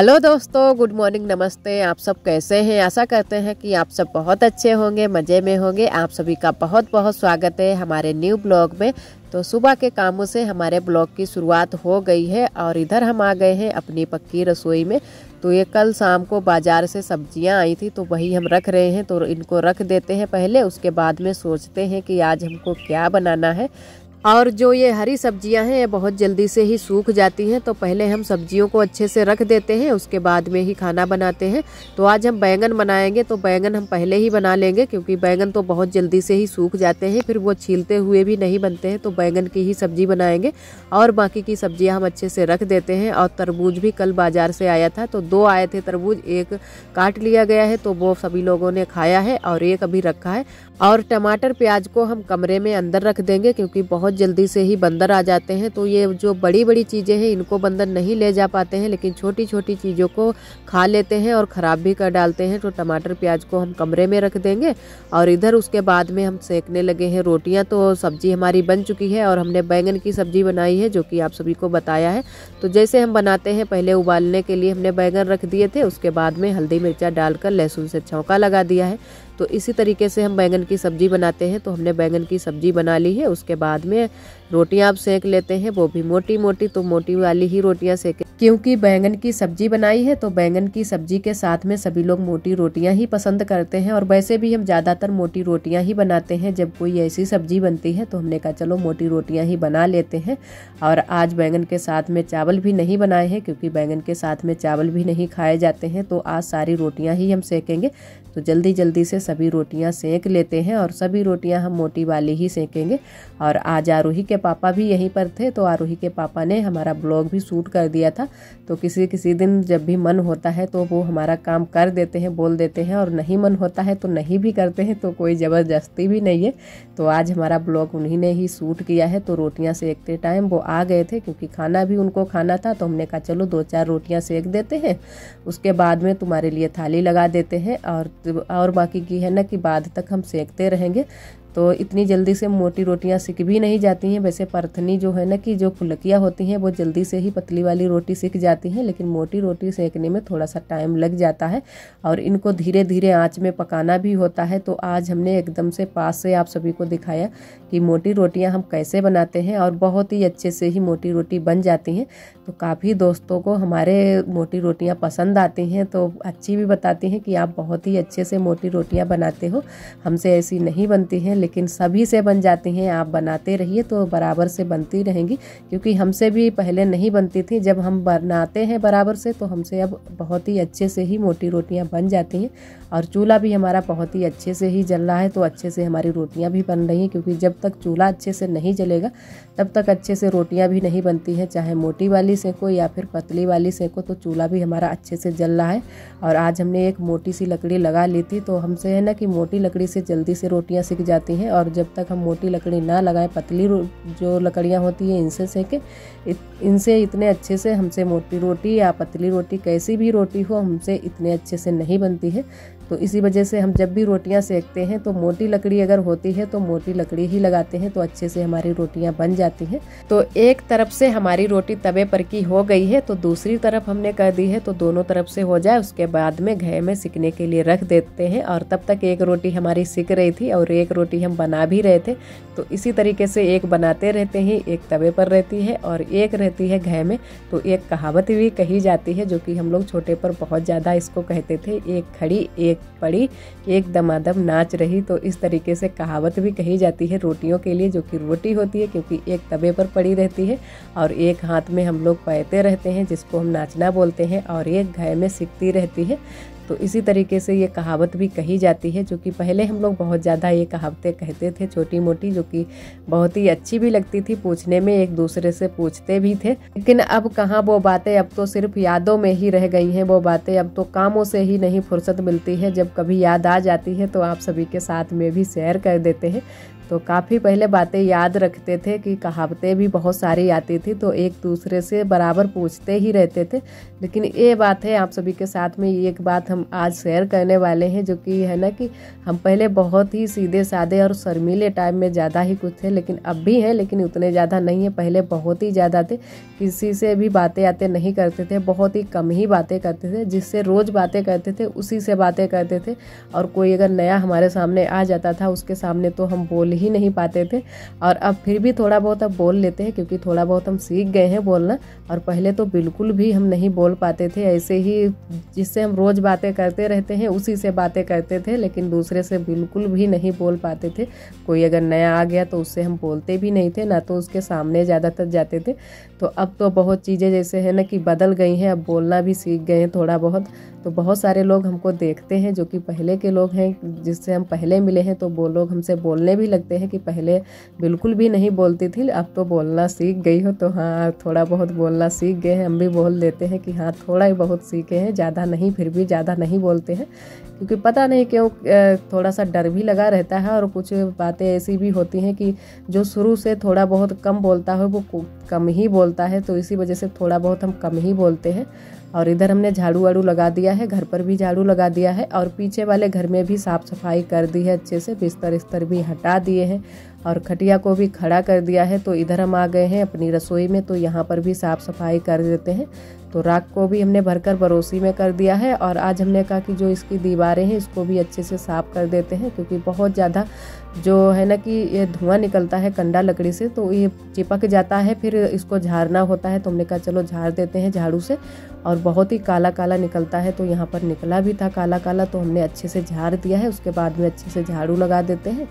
Hello दोस्तों, good morning, नमस्ते। आप सब कैसे हैं? आशा करते हैं कि आप सब बहुत अच्छे होंगे, मज़े में होंगे। आप सभी का बहुत बहुत स्वागत है हमारे न्यू ब्लॉग में। तो सुबह के कामों से हमारे ब्लॉग की शुरुआत हो गई है और इधर हम आ गए हैं अपनी पक्की रसोई में। तो ये कल शाम को बाज़ार से सब्जियां आई थी तो वही हम रख रहे हैं। तो इनको रख देते हैं पहले, उसके बाद में सोचते हैं कि आज हमको क्या बनाना है। और जो ये हरी सब्जियां हैं ये बहुत जल्दी से ही सूख जाती हैं, तो पहले हम सब्जियों को अच्छे से रख देते हैं, उसके बाद में ही खाना बनाते हैं। तो आज हम बैंगन बनाएंगे, तो बैंगन हम पहले ही बना लेंगे क्योंकि बैंगन तो बहुत जल्दी से ही सूख जाते हैं, फिर वो छीलते हुए भी नहीं बनते हैं। तो बैंगन की ही सब्जी बनाएंगे और बाकी की सब्जियाँ हम अच्छे से रख देते हैं। और तरबूज भी कल बाज़ार से आया था, तो दो आए थे तरबूज, एक काट लिया गया है तो वो सभी लोगों ने खाया है और एक अभी रखा है। और टमाटर प्याज को हम कमरे में अंदर रख देंगे क्योंकि बहुत जल्दी से ही बंदर आ जाते हैं। तो ये जो बड़ी बड़ी चीज़ें हैं इनको बंदर नहीं ले जा पाते हैं, लेकिन छोटी छोटी चीज़ों को खा लेते हैं और ख़राब भी कर डालते हैं। तो टमाटर प्याज को हम कमरे में रख देंगे और इधर उसके बाद में हम सेकने लगे हैं रोटियां। तो सब्जी हमारी बन चुकी है और हमने बैंगन की सब्जी बनाई है जो कि आप सभी को बताया है। तो जैसे हम बनाते हैं, पहले उबालने के लिए हमने बैंगन रख दिए थे, उसके बाद में हल्दी मिर्चा डालकर लहसुन से छौंका लगा दिया है। तो इसी तरीके से हम बैंगन की सब्ज़ी बनाते हैं। तो हमने बैंगन की सब्ज़ी बना ली है, उसके बाद में रोटियां आप सेक लेते हैं, वो भी मोटी मोटी। तो मोटी वाली ही रोटियां सेकें क्योंकि बैंगन की सब्ज़ी बनाई है तो बैंगन की सब्ज़ी के साथ में सभी लोग मोटी रोटियां ही पसंद करते हैं। और वैसे भी हम ज़्यादातर मोटी रोटियां ही बनाते हैं, जब कोई ऐसी सब्ज़ी बनती है तो हमने कहा चलो मोटी रोटियां ही बना लेते हैं। और आज बैंगन के साथ में चावल भी नहीं बनाए हैं क्योंकि बैंगन के साथ में चावल भी नहीं खाए जाते हैं। तो आज सारी रोटियाँ ही हम सेकेंगे। तो जल्दी जल्दी से सभी रोटियां सेक लेते हैं और सभी रोटियां हम मोटी वाली ही सेकेंगे। और आज आरोही के पापा भी यहीं पर थे, तो आरोही के पापा ने हमारा ब्लॉग भी शूट कर दिया था। तो किसी किसी दिन जब भी मन होता है तो वो हमारा काम कर देते हैं, बोल देते हैं, और नहीं मन होता है तो नहीं भी करते हैं। तो कोई ज़बरदस्ती भी नहीं है। तो आज हमारा ब्लॉग उन्हीं ने ही शूट किया है। तो रोटियाँ सेकते टाइम वो आ गए थे क्योंकि खाना भी उनको खाना था। तो हमने कहा चलो दो चार रोटियाँ सेक देते हैं, उसके बाद में तुम्हारे लिए थाली लगा देते हैं और बाकी की है ना कि बाद तक हम सेकते रहेंगे। तो इतनी जल्दी से मोटी रोटियां सिक भी नहीं जाती हैं। वैसे परथनी जो है ना कि जो फुलकियां होती हैं वो जल्दी से ही पतली वाली रोटी सिक जाती हैं, लेकिन मोटी रोटी सेकने में थोड़ा सा टाइम लग जाता है और इनको धीरे धीरे आंच में पकाना भी होता है। तो आज हमने एकदम से पास से आप सभी को दिखाया कि मोटी रोटियाँ हम कैसे बनाते हैं और बहुत ही अच्छे से ही मोटी रोटी बन जाती हैं। तो काफ़ी दोस्तों को हमारे मोटी रोटियाँ पसंद आती हैं, तो अच्छी भी बताती हैं कि आप बहुत ही अच्छे से मोटी रोटियाँ बनाते हो, हमसे ऐसी नहीं बनती हैं, लेकिन सभी से बन जाती हैं। आप बनाते रहिए तो बराबर से बनती रहेंगी क्योंकि हमसे भी पहले नहीं बनती थी। जब हम बनाते हैं बराबर से तो हमसे अब बहुत ही अच्छे से ही मोटी रोटियां बन जाती हैं। और चूल्हा भी हमारा बहुत ही अच्छे से ही जल रहा है, तो अच्छे से हमारी रोटियां भी बन रही हैं क्योंकि जब तक चूल्हा अच्छे से नहीं जलेगा तब तक अच्छे से रोटियाँ भी नहीं बनती हैं। चाहे मोटी वाली सेको या फिर पतली वाली सेको, तो चूल्हा भी हमारा अच्छे से जल रहा है। और आज हमने एक मोटी सी लकड़ी लगा ली थी, तो हमसे है ना कि मोटी लकड़ी से जल्दी से रोटियाँ सिक जाती हैं। और जब तक हम मोटी लकड़ी ना लगाएं, पतली जो लकड़ियां होती हैं इनसे सेके, इनसे इतने अच्छे से हमसे मोटी रोटी या पतली रोटी, कैसी भी रोटी हो, हमसे इतने अच्छे से नहीं बनती है। तो इसी वजह से हम जब भी रोटियां सेकते हैं तो मोटी लकड़ी अगर होती है तो मोटी लकड़ी ही लगाते हैं, तो अच्छे से हमारी रोटियां बन जाती हैं। तो एक तरफ से हमारी रोटी तवे पर की हो गई है, तो दूसरी तरफ हमने कर दी है। तो दोनों तरफ से हो जाए उसके बाद में घे में सिकने के लिए रख देते हैं। और तब तक एक रोटी हमारी सिक रही थी और एक रोटी हम बना भी रहे थे। तो इसी तरीके से एक बनाते रहते हैं, एक तवे पर रहती है और एक रहती है घे में। तो एक कहावत भी कही जाती है जो कि हम लोग छोटे पर बहुत ज़्यादा इसको कहते थे, एक खड़ी एक पड़ी एक दमादम नाच रही। तो इस तरीके से कहावत भी कही जाती है रोटियों के लिए, जो कि रोटी होती है क्योंकि एक तवे पर पड़ी रहती है और एक हाथ में हम लोग पैते रहते हैं जिसको हम नाचना बोलते हैं, और एक घे में सिकती रहती है। तो इसी तरीके से ये कहावत भी कही जाती है, जो कि पहले हम लोग बहुत ज़्यादा ये कहावतें कहते थे छोटी मोटी, जो कि बहुत ही अच्छी भी लगती थी पूछने में, एक दूसरे से पूछते भी थे। लेकिन अब कहाँ वो बातें, अब तो सिर्फ यादों में ही रह गई हैं वो बातें। अब तो कामों से ही नहीं फुर्सत मिलती है, जब कभी याद आ जाती है तो आप सभी के साथ में भी शेयर कर देते हैं। तो काफ़ी पहले बातें याद रखते थे कि कहावतें भी बहुत सारी आती थी, तो एक दूसरे से बराबर पूछते ही रहते थे। लेकिन ये बात है, आप सभी के साथ में एक बात हम हम आज शेयर करने वाले हैं, जो कि है ना कि हम पहले बहुत ही सीधे साधे और शर्मीले टाइप में ज़्यादा ही कुछ थे, लेकिन अब भी हैं लेकिन उतने ज़्यादा नहीं है। पहले बहुत ही ज़्यादा थे, किसी से भी बातें आते नहीं करते थे, बहुत ही कम ही बातें करते थे, जिससे रोज़ बातें करते थे उसी से बातें करते थे, और कोई अगर नया हमारे सामने आ जाता था उसके सामने तो हम बोल ही नहीं पाते थे। और अब फिर भी थोड़ा बहुत अब बोल लेते हैं क्योंकि थोड़ा बहुत हम सीख गए हैं बोलना, और पहले तो बिल्कुल भी हम नहीं बोल पाते थे। ऐसे ही जिससे हम रोज़ बातें करते रहते हैं उसी से बातें करते थे, लेकिन दूसरे से बिल्कुल भी नहीं बोल पाते थे। कोई अगर नया आ गया तो उससे हम बोलते भी नहीं थे, ना तो उसके सामने ज़्यादातर जाते थे। तो अब तो बहुत चीज़ें जैसे है ना कि बदल गई हैं, अब बोलना भी सीख गए हैं थोड़ा बहुत। तो बहुत सारे लोग हमको देखते हैं जो कि पहले के लोग हैं, जिससे हम पहले मिले हैं, तो वो लोग हमसे बोलने भी लगते हैं कि पहले बिल्कुल भी नहीं बोलती थी, अब तो बोलना सीख गई हो। तो हाँ, थोड़ा बहुत बोलना सीख गए हैं, हम भी बोल लेते हैं कि हाँ थोड़ा ही बहुत सीखे हैं, ज़्यादा नहीं, फिर भी ज़्यादा नहीं बोलते हैं क्योंकि पता नहीं क्यों थोड़ा सा डर भी लगा रहता है। और कुछ बातें ऐसी भी होती हैं कि जो शुरू से थोड़ा बहुत कम बोलता है वो कम ही बोलता है, तो इसी वजह से थोड़ा बहुत हम कम ही बोलते हैं। और इधर हमने झाड़ू वाड़ू लगा दिया है, घर पर भी झाड़ू लगा दिया है, और पीछे वाले घर में भी साफ़ सफाई कर दी है अच्छे से, बिस्तर इस्तर भी हटा दिए हैं और खटिया को भी खड़ा कर दिया है। तो इधर हम आ गए हैं अपनी रसोई में, तो यहाँ पर भी साफ़ सफाई कर देते हैं। तो राख को भी हमने भरकर बरोसी में कर दिया है, और आज हमने कहा कि जो इसकी दीवारें हैं इसको भी अच्छे से साफ़ कर देते हैं, क्योंकि बहुत ज़्यादा जो है ना कि ये धुआं निकलता है कंडा लकड़ी से, तो ये चिपक जाता है, फिर इसको झाड़ना होता है। तो हमने कहा चलो झाड़ देते हैं झाड़ू से, और बहुत ही काला काला निकलता है, तो यहाँ पर निकला भी था काला काला, तो हमने अच्छे से झाड़ दिया है। उसके बाद में अच्छे से झाड़ू लगा देते हैं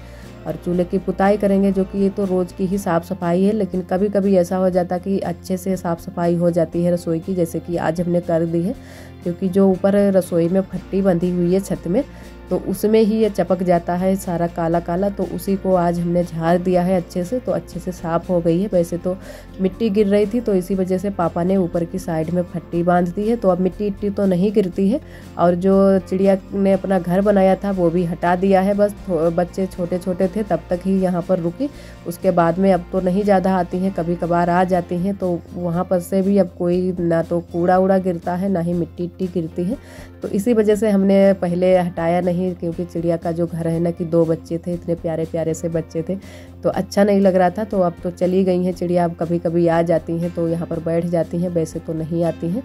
और चूल्हे की पुताई करेंगे, जो कि ये तो रोज़ की ही साफ़ सफाई है, लेकिन कभी कभी ऐसा हो जाता कि अच्छे से साफ़ सफाई हो जाती है रसोई की, जैसे कि आज हमने कर दी है, क्योंकि जो ऊपर रसोई में फट्टी बंधी हुई है छत में, तो उसमें ही ये चपक जाता है सारा काला काला, तो उसी को आज हमने झाड़ दिया है अच्छे से, तो अच्छे से साफ़ हो गई है। वैसे तो मिट्टी गिर रही थी, तो इसी वजह से पापा ने ऊपर की साइड में फट्टी बांध दी है, तो अब मिट्टी इट्टी तो नहीं गिरती है। और जो चिड़िया ने अपना घर बनाया था वो भी हटा दिया है, बस बच्चे छोटे छोटे थे तब तक ही यहाँ पर रुकी, उसके बाद में अब तो नहीं ज़्यादा आती हैं, कभी कभार आ जाती हैं। तो वहाँ पर से भी अब कोई ना तो कूड़ा उड़ा गिरता है, ना ही मिट्टी इट्टी गिरती है, तो इसी वजह से हमने पहले हटाया नहीं, क्योंकि चिड़िया का जो घर है ना कि 2 बच्चे थे, इतने प्यारे प्यारे से बच्चे थे, तो अच्छा नहीं लग रहा था। तो अब तो चली गई हैं चिड़िया, अब कभी कभी आ जाती हैं तो यहाँ पर बैठ जाती हैं, वैसे तो नहीं आती हैं।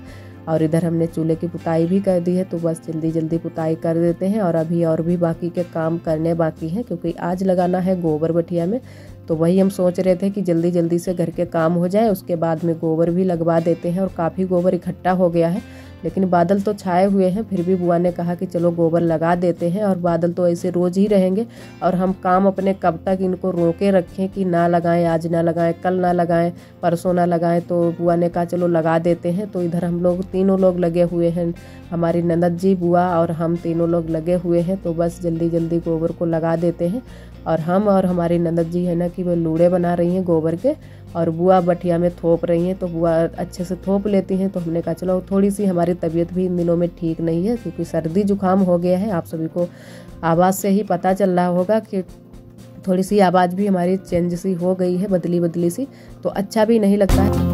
और इधर हमने चूल्हे की पुताई भी कर दी है, तो बस जल्दी जल्दी पुताई कर देते हैं, और अभी और भी बाकी के काम करने बाकी हैं, क्योंकि आज लगाना है गोबर बठिया में, तो वही हम सोच रहे थे कि जल्दी जल्दी से घर के काम हो जाए, उसके बाद में गोबर भी लगवा देते हैं। और काफ़ी गोबर इकट्ठा हो गया है, लेकिन बादल तो छाए हुए हैं, फिर भी बुआ ने कहा कि चलो गोबर लगा देते हैं, और बादल तो ऐसे रोज़ ही रहेंगे, और हम काम अपने कब तक इनको रोके रखें कि ना लगाएं, आज ना लगाएं, कल ना लगाएं, परसों ना लगाएं। तो बुआ ने कहा चलो लगा देते हैं। तो इधर हम लोग तीनों लोग लगे हुए हैं, हमारी ननद जी, बुआ और हम तीनों लोग लगे हुए हैं, तो बस जल्दी जल्दी गोबर को लगा देते हैं। और हम और हमारी ननद जी है ना कि वो लूड़े बना रही हैं गोबर के, और बुआ बठिया में थोप रही हैं, तो बुआ अच्छे से थोप लेती हैं। तो हमने कहा चलो थोड़ी सी हमारी तबीयत भी इन दिनों में ठीक नहीं है, क्योंकि सर्दी जुकाम हो गया है, आप सभी को आवाज़ से ही पता चल रहा होगा कि थोड़ी सी आवाज़ भी हमारी चेंज सी हो गई है, बदली बदली सी, तो अच्छा भी नहीं लगता है।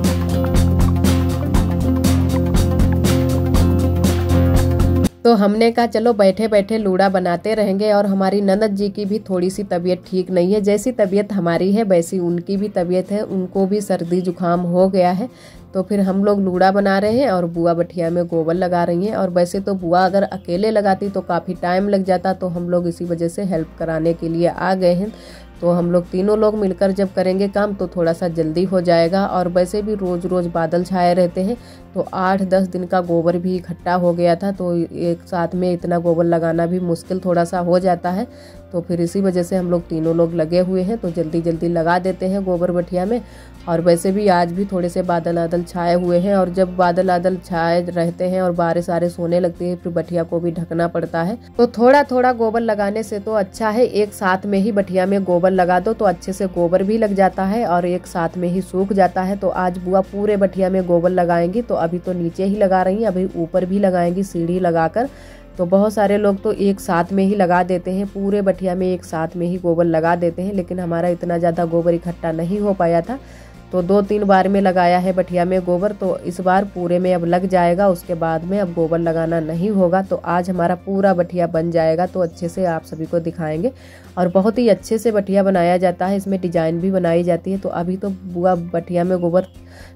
तो हमने कहा चलो बैठे बैठे लूड़ा बनाते रहेंगे, और हमारी ननद जी की भी थोड़ी सी तबीयत ठीक नहीं है, जैसी तबीयत हमारी है वैसी उनकी भी तबीयत है, उनको भी सर्दी जुकाम हो गया है। तो फिर हम लोग लूड़ा बना रहे हैं और बुआ बठिया में गोबर लगा रही हैं, और वैसे तो बुआ अगर अकेले लगाती तो काफ़ी टाइम लग जाता, तो हम लोग इसी वजह से हेल्प कराने के लिए आ गए हैं। तो हम लोग तीनों लोग मिलकर जब करेंगे काम तो थोड़ा सा जल्दी हो जाएगा, और वैसे भी रोज़ रोज़ बादल छाए रहते हैं, तो 8-10 दिन का गोबर भी इकट्ठा हो गया था, तो एक साथ में इतना गोबर लगाना भी मुश्किल थोड़ा सा हो जाता है। तो फिर इसी वजह से हम लोग तीनों लोग लगे हुए हैं, तो जल्दी जल्दी लगा देते हैं गोबर बठिया में। और वैसे भी आज भी थोड़े से बादल छाए हुए हैं, और जब बादल छाए रहते हैं और बारिश आरिश होने लगती है फिर बठिया को भी ढकना पड़ता है। तो थोड़ा थोड़ा गोबर लगाने से तो अच्छा है एक साथ में ही बठिया में गोबर लगा दो, तो अच्छे से गोबर भी लग जाता है और एक साथ में ही सूख जाता है। तो आज बुआ पूरे बठिया में गोबर लगाएंगी, तो अभी तो नीचे ही लगा रही हैं, अभी ऊपर भी लगाएंगी सीढ़ी लगाकर। तो बहुत सारे लोग तो एक साथ में ही लगा देते हैं, पूरे बठिया में एक साथ में ही गोबर लगा देते हैं, लेकिन हमारा इतना ज़्यादा गोबर इकट्ठा नहीं हो पाया था, तो 2-3 बार में लगाया है बठिया में गोबर, तो इस बार पूरे में अब लग जाएगा, उसके बाद में अब गोबर लगाना नहीं होगा। तो आज हमारा पूरा बठिया बन जाएगा, तो अच्छे से आप सभी को दिखाएंगे। और बहुत ही अच्छे से बठिया बनाया जाता है, इसमें डिजाइन भी बनाई जाती है। तो अभी तो बुआ बठिया में गोबर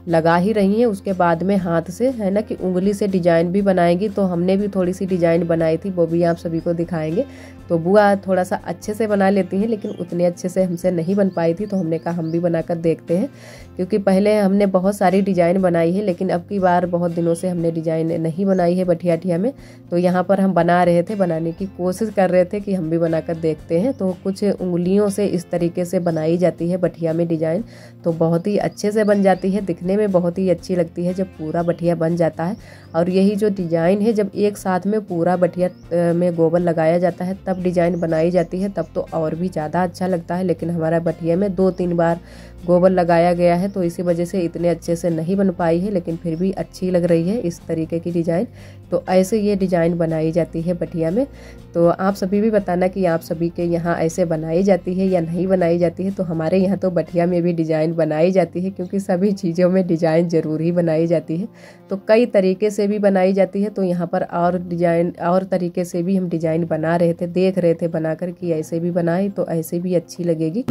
लगा ही रही है, उसके बाद में हाथ से, है ना, कि उंगली से डिजाइन भी बनाएंगी। तो हमने भी थोड़ी सी डिजाइन बनाई थी, वो भी आप सभी को दिखाएंगे। तो बुआ थोड़ा सा अच्छे से बना लेती हैं, लेकिन उतने अच्छे से हमसे नहीं बन पाई थी, तो हमने कहा हम भी बनाकर देखते हैं, क्योंकि पहले हमने बहुत सारी डिजाइन बनाई है, लेकिन अब की बार बहुत दिनों से हमने डिजाइन नहीं बनाई है बठिया में। तो यहाँ पर हम बना रहे थे, बनाने की कोशिश कर रहे थे कि हम भी बनाकर देखते हैं। तो कुछ उंगलियों से इस तरीके से बनाई जाती है बठिया में डिजाइन, तो बहुत ही अच्छे से बन जाती है, दिखने में बहुत ही अच्छी लगती है जब पूरा बठिया बन जाता है। और यही जो डिजाइन है, जब एक साथ में पूरा बठिया में गोबर लगाया जाता है तब डिजाइन बनाई जाती है, तब तो और भी ज़्यादा अच्छा लगता है। लेकिन हमारा बठिया में 2-3 बार गोबर लगाया गया है, तो इसी वजह से इतने अच्छे से नहीं बन पाई है, लेकिन फिर भी अच्छी लग रही है इस तरीके की डिजाइन। तो ऐसे ये डिजाइन बनाई जाती है बठिया में। तो आप सभी भी बताना कि आप सभी के यहाँ ऐसे बनाई जाती है या नहीं बनाई जाती है। तो हमारे यहाँ तो बठिया में भी डिजाइन बनाई जाती है, क्योंकि सभी चीज़ों में डिजाइन जरूर ही बनाई जाती है। तो कई तरीके से भी बनाई जाती है, तो यहाँ पर और डिजाइन और तरीके से भी हम डिजाइन बना रहे थे, देख रहे थे बनाकर कि ऐसे भी बनाए तो ऐसे भी अच्छी लगेगी।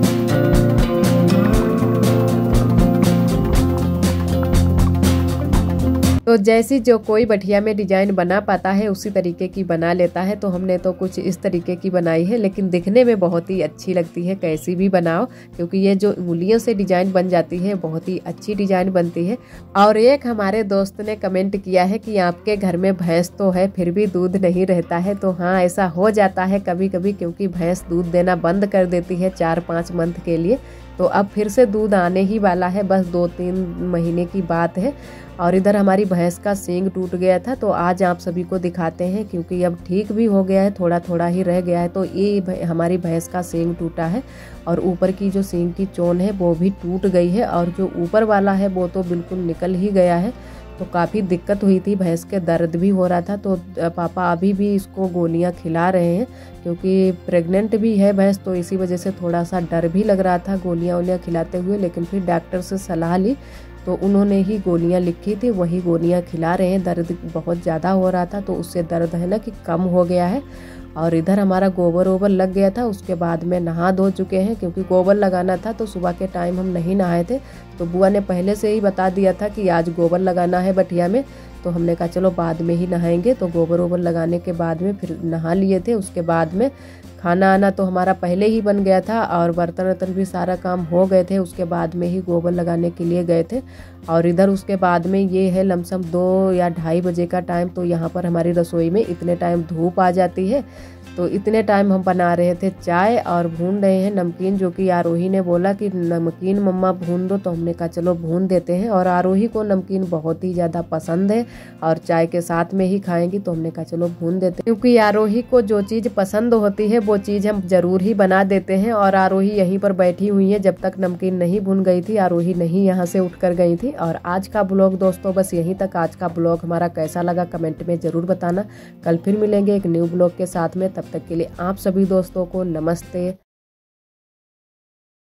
तो जैसी जो कोई बठिया में डिजाइन बना पाता है उसी तरीके की बना लेता है। तो हमने तो कुछ इस तरीके की बनाई है, लेकिन दिखने में बहुत ही अच्छी लगती है, कैसी भी बनाओ, क्योंकि ये जो उंगलियों से डिजाइन बन जाती है बहुत ही अच्छी डिजाइन बनती है। और एक हमारे दोस्त ने कमेंट किया है कि आपके घर में भैंस तो है फिर भी दूध नहीं रहता है। तो हाँ, ऐसा हो जाता है कभी कभी, क्योंकि भैंस दूध देना बंद कर देती है 4-5 मंथ के लिए। तो अब फिर से दूध आने ही वाला है, बस 2-3 महीने की बात है। और इधर हमारी भैंस का सींग टूट गया था, तो आज आप सभी को दिखाते हैं, क्योंकि अब ठीक भी हो गया है, थोड़ा थोड़ा ही रह गया है। तो ये हमारी भैंस का सींग टूटा है, और ऊपर की जो सींग की चोन है वो भी टूट गई है, और जो ऊपर वाला है वो तो बिल्कुल निकल ही गया है। तो काफ़ी दिक्कत हुई थी, भैंस के दर्द भी हो रहा था। तो पापा अभी भी इसको गोलियां खिला रहे हैं, क्योंकि प्रेग्नेंट भी है भैंस, तो इसी वजह से थोड़ा सा डर भी लग रहा था गोलियां खिलाते हुए। लेकिन फिर डॉक्टर से सलाह ली, तो उन्होंने ही गोलियां लिखी थी, वही गोलियां खिला रहे हैं। दर्द बहुत ज़्यादा हो रहा था, तो उससे दर्द, है ना, कि कम हो गया है। और इधर हमारा गोबर ओबर लग गया था, उसके बाद में नहा धो चुके हैं, क्योंकि गोबर लगाना था तो सुबह के टाइम हम नहीं नहाए थे। तो बुआ ने पहले से ही बता दिया था कि आज गोबर लगाना है बठिया में, तो हमने कहा चलो बाद में ही नहाएंगे। तो गोबर ओबर लगाने के बाद में फिर नहा लिए थे। उसके बाद में खाना आना तो हमारा पहले ही बन गया था, और बर्तन वर्तन भी सारा काम हो गए थे, उसके बाद में ही गोबर लगाने के लिए गए थे। और इधर उसके बाद में ये है लमसम 2 या 2:30 बजे का टाइम। तो यहाँ पर हमारी रसोई में इतने टाइम धूप आ जाती है, तो इतने टाइम हम बना रहे थे चाय और भून रहे हैं नमकीन, जो कि आरोही ने बोला कि नमकीन मम्मा भून दो, तो हमने कहा चलो भून देते हैं। और आरोही को नमकीन बहुत ही ज़्यादा पसंद है और चाय के साथ में ही खाएंगी, तो हमने कहा चलो भून देते हैं, क्योंकि आरोही को जो चीज़ पसंद होती है वो चीज़ हम ज़रूर ही बना देते हैं। और आरोही यहीं पर बैठी हुई है, जब तक नमकीन नहीं भून गई थी आरोही नहीं यहाँ से उठ कर गई थी। और आज का ब्लॉग दोस्तों बस यहीं तक। आज का ब्लॉग हमारा कैसा लगा कमेंट में ज़रूर बताना। कल फिर मिलेंगे एक न्यू ब्लॉग के साथ में, तब तक के लिए आप सभी दोस्तों को नमस्ते।